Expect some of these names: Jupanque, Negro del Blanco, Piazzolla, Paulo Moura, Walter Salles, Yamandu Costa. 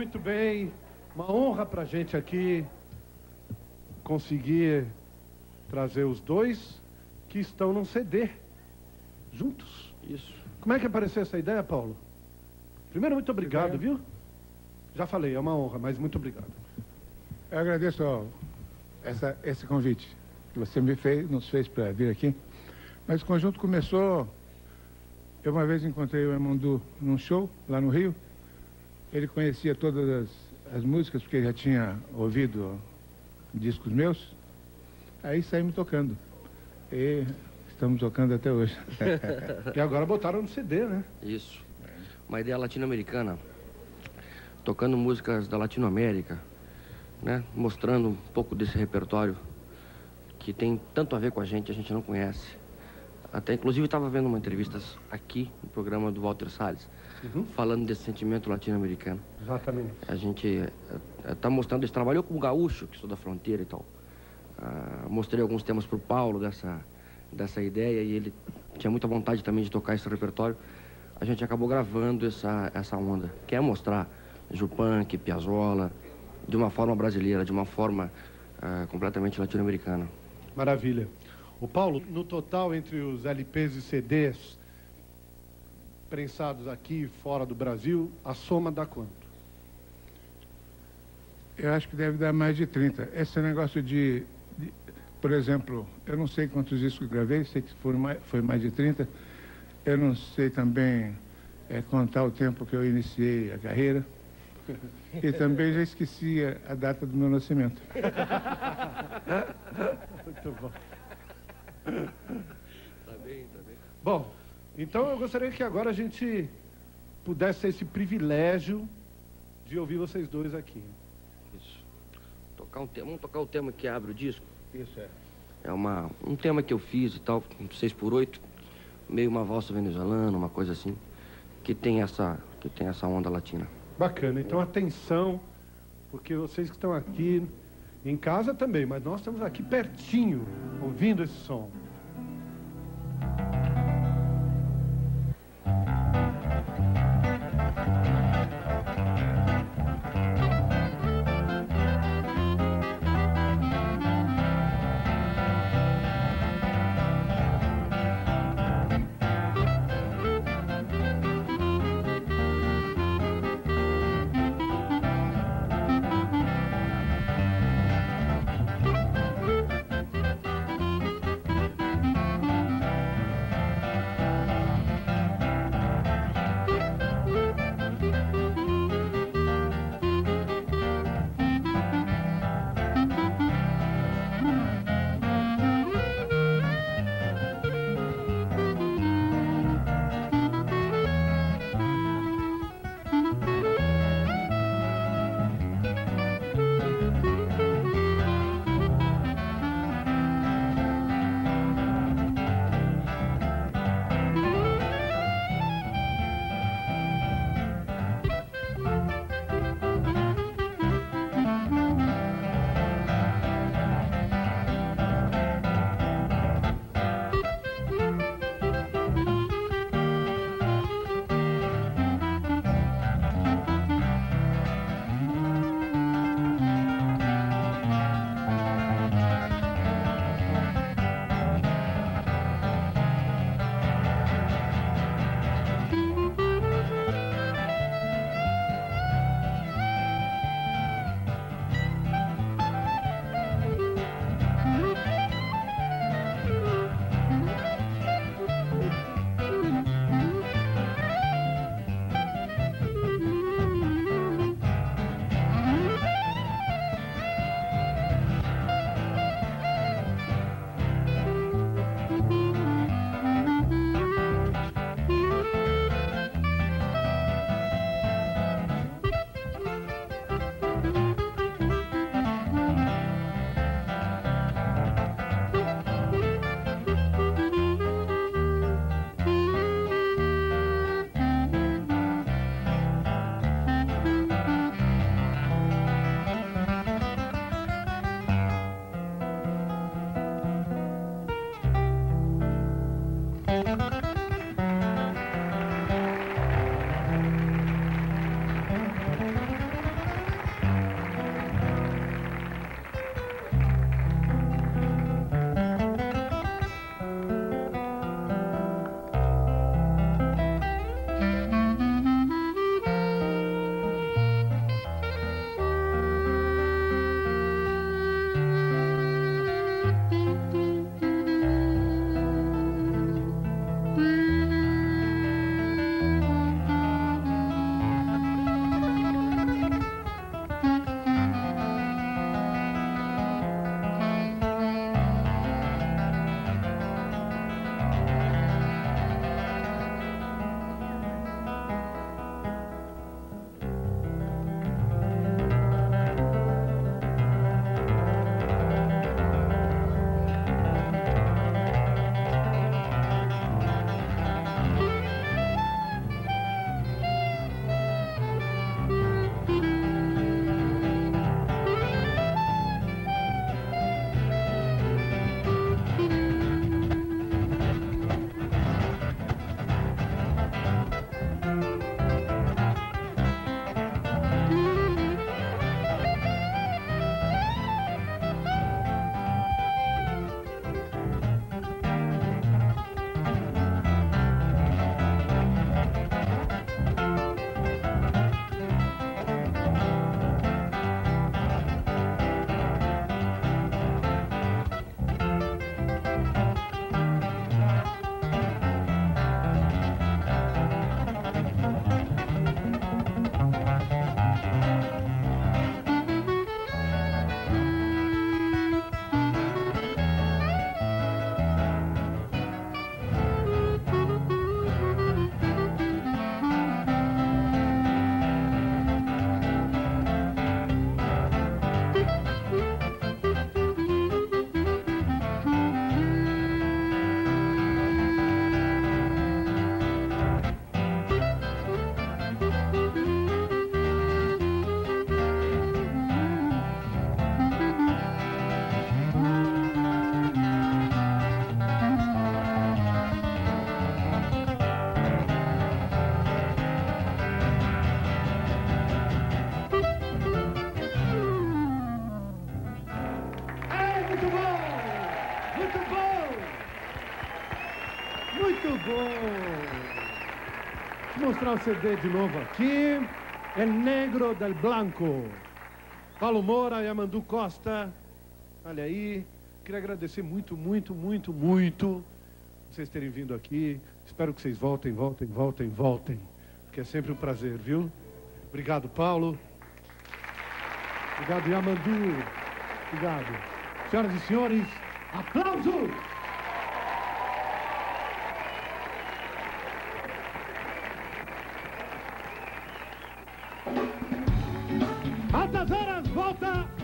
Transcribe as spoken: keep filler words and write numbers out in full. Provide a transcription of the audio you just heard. Muito bem, uma honra para a gente aqui conseguir trazer os dois que estão num C D, juntos. Isso. Como é que apareceu essa ideia, Paulo? Primeiro, muito obrigado, obrigado. viu? Já falei, é uma honra, mas muito obrigado. Eu agradeço ó, essa, esse convite que você me fez, nos fez para vir aqui. Mas o conjunto começou... Eu uma vez encontrei o Yamandu num show, lá no Rio. Ele conhecia todas as, as músicas, porque já tinha ouvido discos meus. Aí saímos tocando. E estamos tocando até hoje. E agora botaram no C D, né? Isso. Uma ideia latino-americana. Tocando músicas da Latinoamérica, né? Mostrando um pouco desse repertório que tem tanto a ver com a gente, a gente não conhece. Até, inclusive, estava vendo uma entrevista aqui, no programa do Walter Salles, uhum. falando desse sentimento latino-americano. Exatamente. A gente está é, mostrando esse trabalho. Eu, como gaúcho, que sou da fronteira e tal, ah, mostrei alguns temas para o Paulo dessa, dessa ideia, e ele tinha muita vontade também de tocar esse repertório. A gente acabou gravando essa, essa onda, que é mostrar Jupanque, Piazzolla, de uma forma brasileira, de uma forma ah, completamente latino-americana. Maravilha. O Paulo, no total, entre os L Ps e C Ds prensados aqui e fora do Brasil, a soma dá quanto? Eu acho que deve dar mais de trinta. Esse negócio de, de por exemplo, eu não sei quantos discos gravei, sei que foram mais, foi mais de trinta. Eu não sei também é, contar o tempo que eu iniciei a carreira. E também já esqueci a, a data do meu nascimento. Muito bom. Tá bem, tá bem. Bom, então eu gostaria que agora a gente pudesse ter esse privilégio de ouvir vocês dois aqui. Isso. Tocar um tema, vamos tocar o tema que abre o disco? Isso, é. É uma, um tema que eu fiz e tal, seis por oito, meio uma valsa venezuelana, uma coisa assim, que tem essa, que tem essa onda latina. Bacana, então atenção, porque vocês que estão aqui... Em casa também, mas nós estamos aqui pertinho, ouvindo esse som. bom! Vou mostrar o C D de novo aqui. É Negro del Blanco. Paulo Moura, Yamandu Costa. Olha aí. Queria agradecer muito, muito, muito, muito vocês terem vindo aqui. Espero que vocês voltem, voltem, voltem, voltem. Porque é sempre um prazer, viu? Obrigado, Paulo. Obrigado, Yamandu. Obrigado. Senhoras e senhores, aplausos! Altas Horas volta!